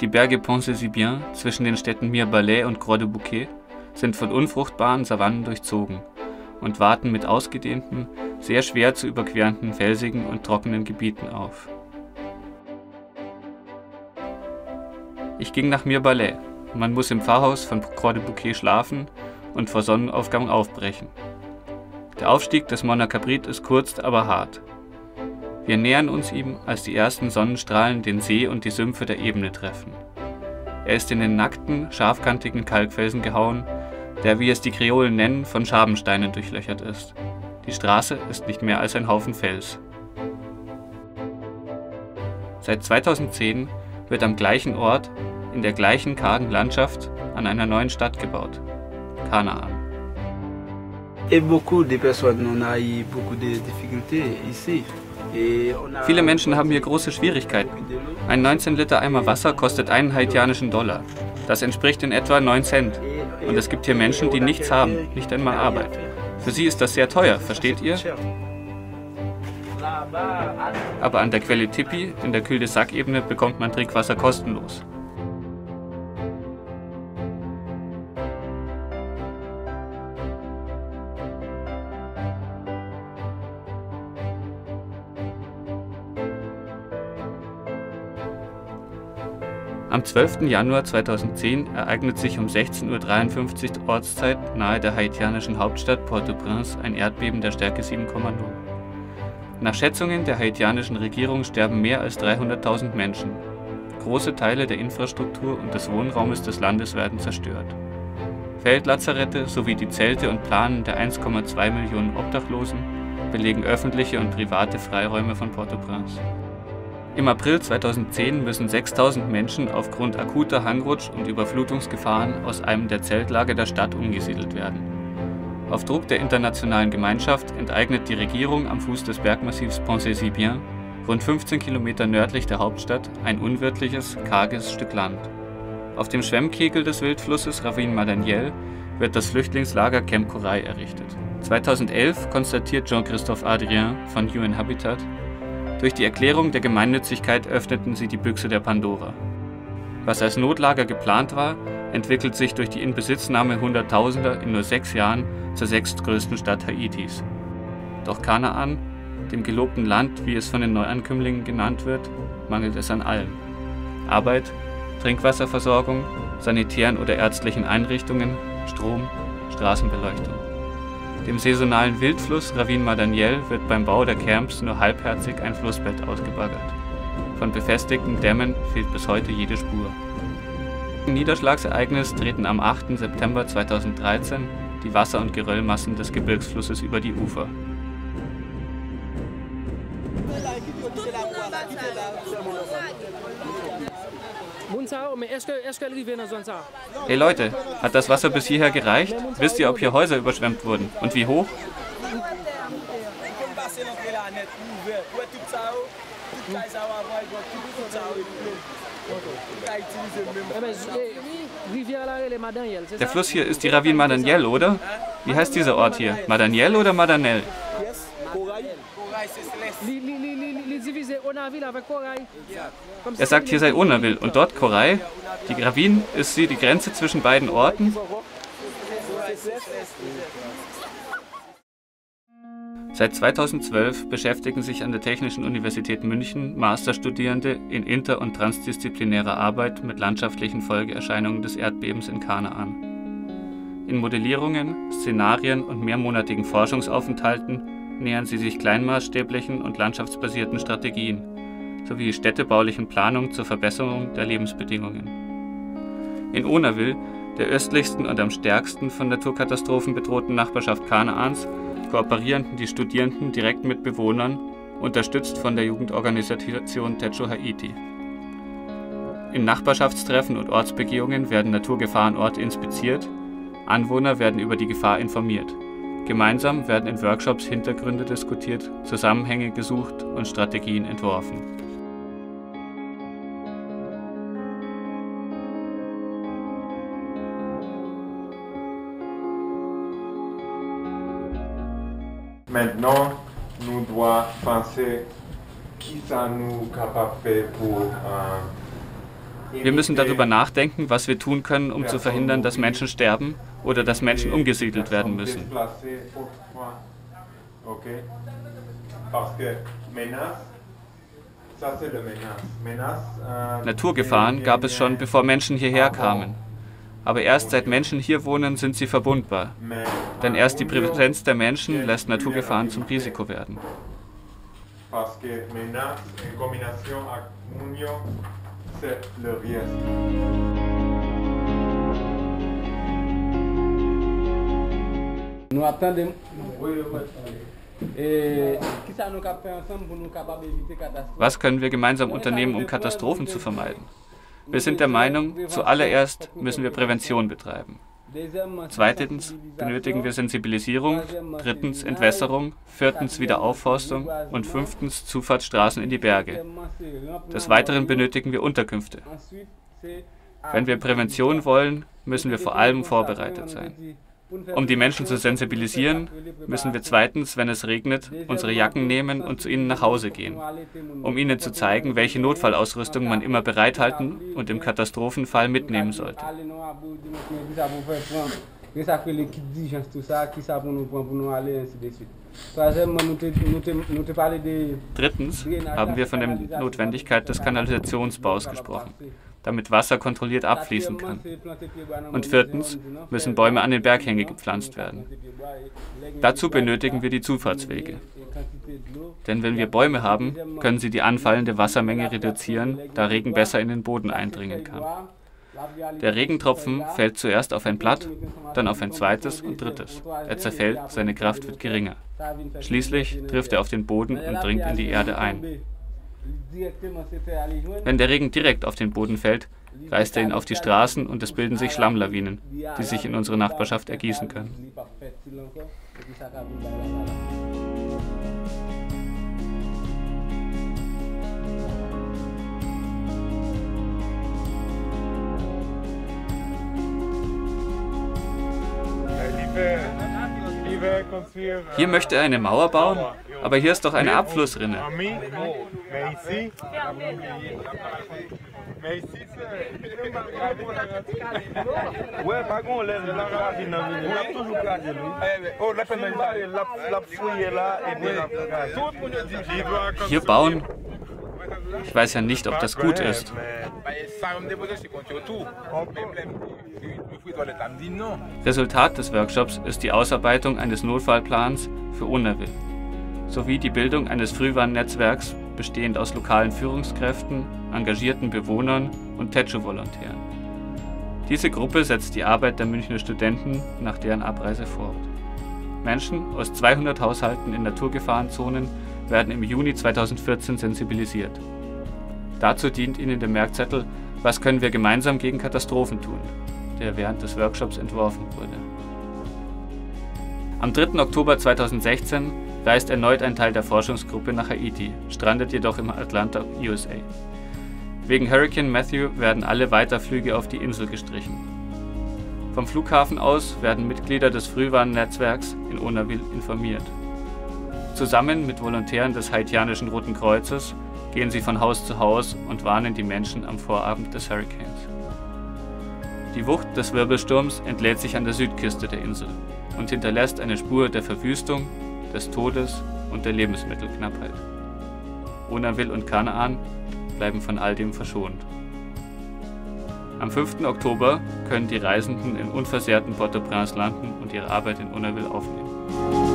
Die Berge Ponce-Sibien zwischen den Städten Mirbalais und Croix-de-Bouquet sind von unfruchtbaren Savannen durchzogen und warten mit ausgedehnten, sehr schwer zu überquerenden felsigen und trockenen Gebieten auf. Ich ging nach Mirbalais. Man muss im Pfarrhaus von Croix-de-Bouquet schlafen und vor Sonnenaufgang aufbrechen. Der Aufstieg des Mon Cabrit ist kurz, aber hart. Wir nähern uns ihm, als die ersten Sonnenstrahlen den See und die Sümpfe der Ebene treffen. Er ist in den nackten, scharfkantigen Kalkfelsen gehauen, der, wie es die Kreolen nennen, von Schabensteinen durchlöchert ist. Die Straße ist nicht mehr als ein Haufen Fels. Seit 2010 wird am gleichen Ort, in der gleichen kargen Landschaft, an einer neuen Stadt gebaut: Kanaan. Viele Menschen haben hier große Schwierigkeiten. Ein 19-Liter-Eimer Wasser kostet einen haitianischen $1. Das entspricht in etwa 9 Cent. Und es gibt hier Menschen, die nichts haben, nicht einmal Arbeit. Für sie ist das sehr teuer, versteht ihr? Aber an der Quelle Tipi, in der Cul-de-Sac-Ebene, bekommt man Trinkwasser kostenlos. Am 12. Januar 2010 ereignet sich um 16:53 Uhr Ortszeit nahe der haitianischen Hauptstadt Port-au-Prince ein Erdbeben der Stärke 7,0. Nach Schätzungen der haitianischen Regierung sterben mehr als 300.000 Menschen. Große Teile der Infrastruktur und des Wohnraumes des Landes werden zerstört. Feldlazarette sowie die Zelte und Planen der 1,2 Millionen Obdachlosen belegen öffentliche und private Freiräume von Port-au-Prince. Im April 2010 müssen 6.000 Menschen aufgrund akuter Hangrutsch- und Überflutungsgefahren aus einem der Zeltlager der Stadt umgesiedelt werden. Auf Druck der internationalen Gemeinschaft enteignet die Regierung am Fuß des Bergmassivs Ponce-Sibien, rund 15 Kilometer nördlich der Hauptstadt, ein unwirtliches, karges Stück Land. Auf dem Schwemmkegel des Wildflusses Ravine Madanielle wird das Flüchtlingslager Camp Corail errichtet. 2011 konstatiert Jean-Christophe Adrien von UN Habitat: Durch die Erklärung der Gemeinnützigkeit öffneten sie die Büchse der Pandora. Was als Notlager geplant war, entwickelt sich durch die Inbesitznahme Hunderttausender in nur 6 Jahren zur 6. größten Stadt Haitis. Doch Kanaan, dem gelobten Land, wie es von den Neuankömmlingen genannt wird, mangelt es an allem: Arbeit, Trinkwasserversorgung, sanitären oder ärztlichen Einrichtungen, Strom, Straßenbeleuchtung. Dem saisonalen Wildfluss Ravine Madanielle wird beim Bau der Camps nur halbherzig ein Flussbett ausgebaggert. Von befestigten Dämmen fehlt bis heute jede Spur. Im Niederschlagsereignis treten am 8. September 2013 die Wasser- und Geröllmassen des Gebirgsflusses über die Ufer. Hey Leute, hat das Wasser bis hierher gereicht? Wisst ihr, ob hier Häuser überschwemmt wurden? Und wie hoch? Der Fluss hier ist die Ravine Madanielle, oder? Wie heißt dieser Ort hier? Madanielle oder Madanelle? Er sagt, hier sei Onaville und dort Corail. Die Ravine, ist sie die Grenze zwischen beiden Orten? Seit 2012 beschäftigen sich an der Technischen Universität München Masterstudierende in inter- und transdisziplinärer Arbeit mit landschaftlichen Folgeerscheinungen des Erdbebens in Kanaan. In Modellierungen, Szenarien und mehrmonatigen Forschungsaufenthalten nähern sie sich kleinmaßstäblichen und landschaftsbasierten Strategien sowie städtebaulichen Planung zur Verbesserung der Lebensbedingungen. In Onaville, der östlichsten und am stärksten von Naturkatastrophen bedrohten Nachbarschaft Kanaans, kooperieren die Studierenden direkt mit Bewohnern, unterstützt von der Jugendorganisation Techo Haiti. In Nachbarschaftstreffen und Ortsbegehungen werden Naturgefahrenorte inspiziert, Anwohner werden über die Gefahr informiert. Gemeinsam werden in Workshops Hintergründe diskutiert, Zusammenhänge gesucht und Strategien entworfen. Maintenant, nous devons penser qui ça nous capable faire pour Wir müssen darüber nachdenken, was wir tun können, um zu verhindern, dass Menschen sterben oder dass Menschen umgesiedelt werden müssen. Naturgefahren gab es schon, bevor Menschen hierher kamen. Aber erst seit Menschen hier wohnen, sind sie verwundbar. Denn erst die Präsenz der Menschen lässt Naturgefahren zum Risiko werden. Was können wir gemeinsam unternehmen, um Katastrophen zu vermeiden? Wir sind der Meinung, zuallererst müssen wir Prävention betreiben. Zweitens benötigen wir Sensibilisierung, drittens Entwässerung, viertens Wiederaufforstung und fünftens Zufahrtsstraßen in die Berge. Des Weiteren benötigen wir Unterkünfte. Wenn wir Prävention wollen, müssen wir vor allem vorbereitet sein. Um die Menschen zu sensibilisieren, müssen wir zweitens, wenn es regnet, unsere Jacken nehmen und zu ihnen nach Hause gehen, um ihnen zu zeigen, welche Notfallausrüstung man immer bereithalten und im Katastrophenfall mitnehmen sollte. Drittens haben wir von der Notwendigkeit des Kanalisationsbaus gesprochen, damit Wasser kontrolliert abfließen kann. Und viertens müssen Bäume an den Berghängen gepflanzt werden. Dazu benötigen wir die Zufahrtswege. Denn wenn wir Bäume haben, können sie die anfallende Wassermenge reduzieren, da Regen besser in den Boden eindringen kann. Der Regentropfen fällt zuerst auf ein Blatt, dann auf ein zweites und drittes. Er zerfällt, seine Kraft wird geringer. Schließlich trifft er auf den Boden und dringt in die Erde ein. Wenn der Regen direkt auf den Boden fällt, reißt er ihn auf die Straßen und es bilden sich Schlammlawinen, die sich in unsere Nachbarschaft ergießen können. Hier möchte er eine Mauer bauen, aber hier ist doch eine Abflussrinne. Hier bauen? Ich weiß ja nicht, ob das gut ist. Resultat des Workshops ist die Ausarbeitung eines Notfallplans für Onaville sowie die Bildung eines Frühwarnnetzwerks, bestehend aus lokalen Führungskräften, engagierten Bewohnern und Techo-Volontären. Diese Gruppe setzt die Arbeit der Münchner Studenten nach deren Abreise fort. Menschen aus 200 Haushalten in Naturgefahrenzonen werden im Juni 2014 sensibilisiert. Dazu dient ihnen der Merkzettel „Was können wir gemeinsam gegen Katastrophen tun?", der während des Workshops entworfen wurde. Am 3. Oktober 2016 reist erneut ein Teil der Forschungsgruppe nach Haiti, strandet jedoch im Atlantik, USA. Wegen Hurricane Matthew werden alle Weiterflüge auf die Insel gestrichen. Vom Flughafen aus werden Mitglieder des Frühwarnnetzwerks in Onaville informiert. Zusammen mit Volontären des haitianischen Roten Kreuzes gehen sie von Haus zu Haus und warnen die Menschen am Vorabend des Hurricanes. Die Wucht des Wirbelsturms entlädt sich an der Südküste der Insel und hinterlässt eine Spur der Verwüstung, des Todes und der Lebensmittelknappheit. Onaville und Kanaan bleiben von all dem verschont. Am 5. Oktober können die Reisenden in unversehrten Port-au-Prince landen und ihre Arbeit in Onaville aufnehmen.